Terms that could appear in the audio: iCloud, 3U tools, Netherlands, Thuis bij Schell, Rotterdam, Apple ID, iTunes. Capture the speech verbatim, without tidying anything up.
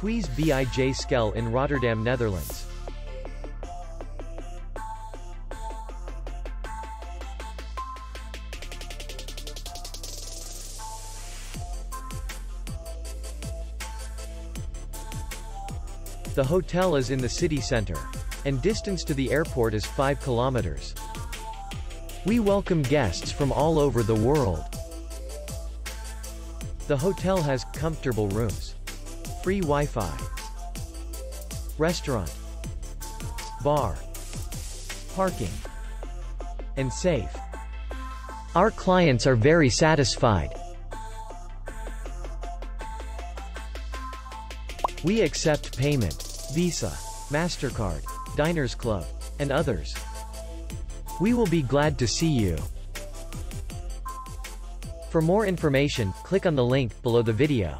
Thuis bij Schell in Rotterdam, Netherlands. The hotel is in the city center, and distance to the airport is five kilometers. We welcome guests from all over the world. The hotel has comfortable rooms, free Wi-Fi, restaurant, bar, parking, and safe. Our clients are very satisfied. We accept payment, Visa, MasterCard, Diners Club, and others. We will be glad to see you. For more information, click on the link below the video.